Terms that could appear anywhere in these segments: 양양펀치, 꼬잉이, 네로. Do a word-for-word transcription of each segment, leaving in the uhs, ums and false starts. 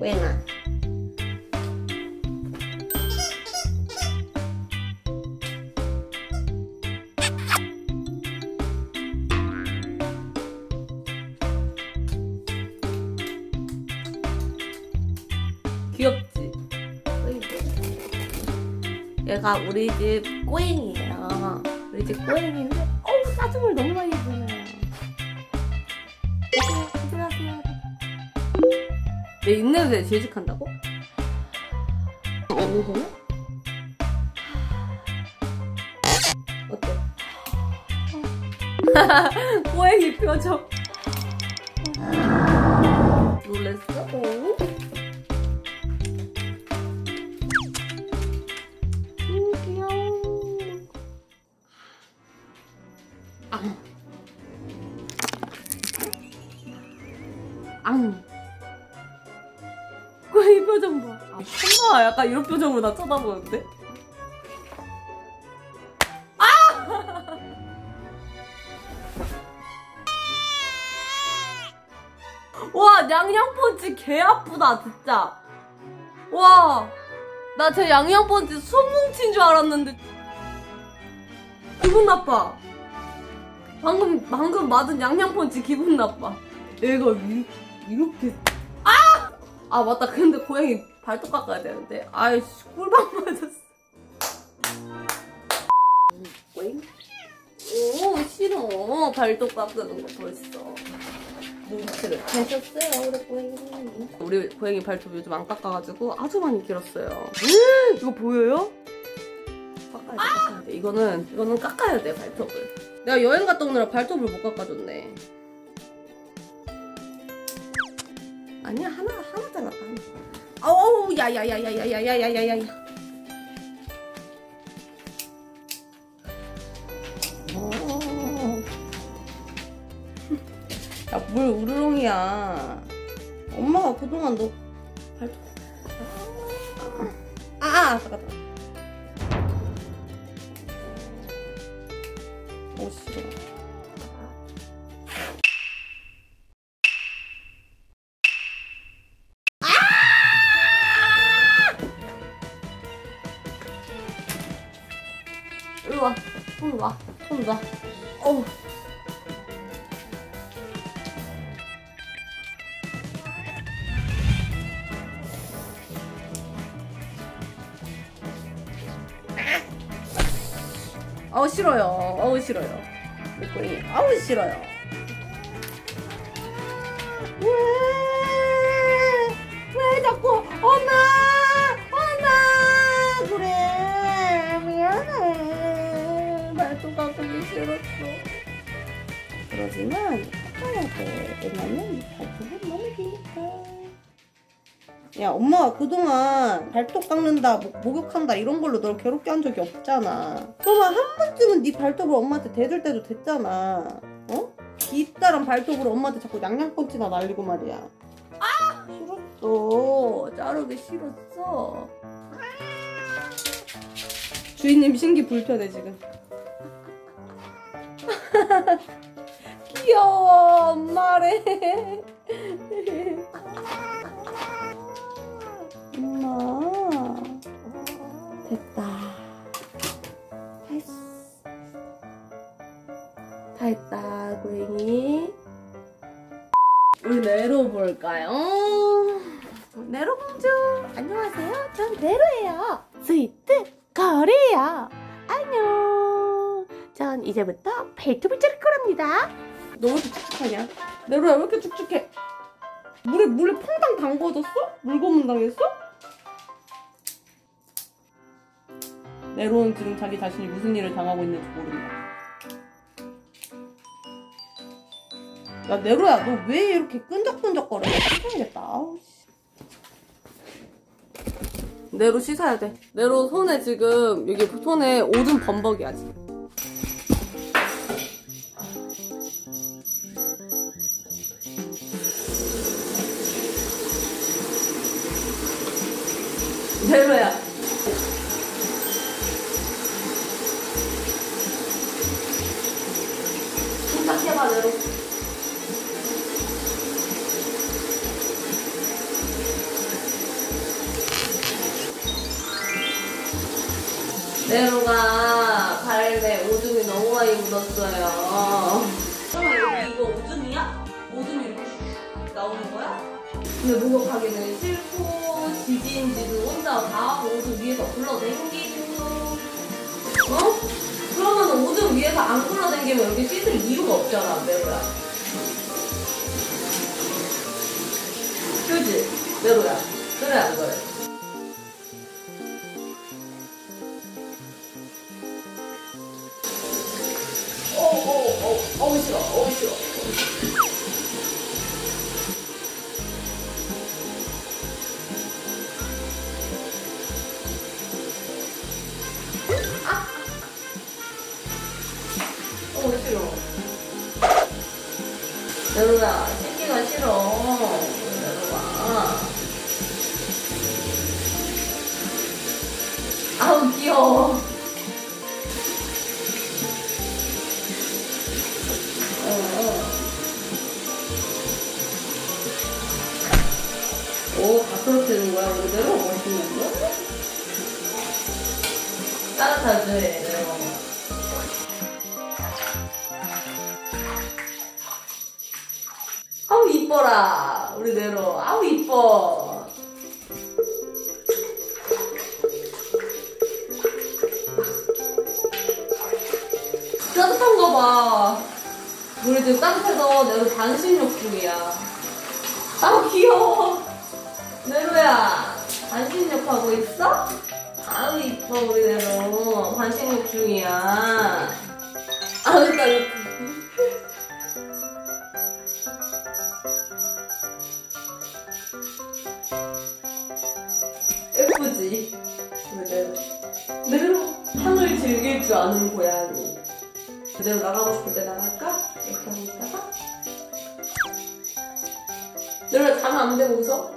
Why not? 귀엽지? 얘가 우리 집 꼬잉이에요. 우리 집 꼬잉인데 어우 짜증을 너무 많이 주네요. 안녕하세요. 내 인내도에 질식한다고? 이거는? 어때? 꼬잉이 표정 놀랬어? 어? 앙. 꼬이 표정 봐. 아, 엄마 약간 이런 표정으로 나 쳐다보는데? 아! 와, 양양펀치 개 아프다, 진짜. 와, 나 저 양양펀치 손 뭉친 줄 알았는데. 기분 나빠. 방금, 방금 맞은 양양펀치 기분 나빠. 얘가 이, 이렇게. 아! 아, 맞다. 근데 고양이 발톱 깎아야 되는데. 아이씨, 꿀밤 맞았어. 고양이? 오, 싫어. 발톱 깎는 거 벌써. 눈치를 계셨어요, 우리 고양이. 우리 고양이 발톱 요즘 안 깎아가지고 아주 많이 길었어요. 이거 보여요? 깎아야 돼, 깎아야 돼. 이거는, 이거는 깎아야 돼, 발톱을. 내가 여행 갔다 오느라 발톱을 못 깎아줬네. 아니야, 하나, 하나 잘랐다. 어우, 야야야야야야야야야야. 야, 뭘 우르렁이야. 엄마가 그동안 너 발톱. 아, 아, 잠깐. 오, 싫어. 와, 손 놔, 손 놔. 어우. 아우, 싫어요. 아우, 싫어요. 꼬잉이. 아우, 싫어요. 왜, 왜 자꾸, 엄마! 그러지만 깎아야 돼. 왜냐면 발톱은 너무 기니까. 야, 엄마가 그동안 발톱 깎는다, 목욕한다 이런 걸로 널 괴롭게 한 적이 없잖아. 너가 한 번쯤은 네 발톱을 엄마한테 대줄 때도 됐잖아. 어? 기다란 발톱으로 엄마한테 자꾸 양양펀치나 날리고 말이야. 아! 싫었어. 자르기 싫었어. 주인님 신기 불편해 지금. 귀여워, 엄마래. 엄마. 됐다. 됐어. 다 했다, 고양이. 우리 네로 볼까요? 네로 공주. 안녕하세요. 전 네로예요. 스위트 거리예요. 안녕. 전 이제부터 발톱을 자를 거랍니다. 너 왜 이렇게 축축하냐? 네로야, 왜 이렇게 축축해? 물에, 물에 퐁당 담궈졌어? 물고문 당했어? 네로는 지금 자기 자신이 무슨 일을 당하고 있는지 모른다. 야, 네로야, 너 왜 이렇게 끈적끈적거려? 씻어야겠다. 아우, 씨. 네로 씻어야 돼. 네로 손에 지금, 여기 손에 오줌 범벅이야, 지금. 네로야. 부탁해봐, 네로. 너무 많이 묻었어요. 그럼 여기 이거 오줌이야? 오줌이 이렇게 나오는 거야? 근데 뭔가 가기는 싫고 지지인지도 혼자 다 하고 오줌 위에서 굴러댕기고. 어? 그러면 오줌 위에서 안 굴러댕기면 여기 씻을 이유가 없잖아, 네로야. 그지? 네로야. 그래 안 그래? 어우 싫어, 어우 싫어. 아! 어우 싫어. 네로야, 씻기가 싫어. 네로야. 아우 귀여워. 오, 다 그렇게 되는 거야? 우리 네로 멋있는 거? 따뜻하지? 네로. 아우, 이뻐라. 우리 네로. 아우, 이뻐. 따뜻한 거 봐. 우리 지금 따뜻해서 네로 반신욕 중이야. 아우, 귀여워. 네로야, 반신욕 하고 있어? 아우 이뻐 우리 네로. 반신욕 중이야. 아우 이따 이따. 예쁘지? 우리 네로. 네로 향을 즐길 줄 아는 고양이. 네로 나가고 싶을 때 나갈까? 이렇게 하고 있다가 네로야 자면 안 되고 웃어?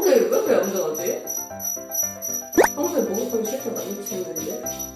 왜 이렇게, 왜 이렇게 얌전하지? 평소에 목욕하기 싫게 많이 치는데?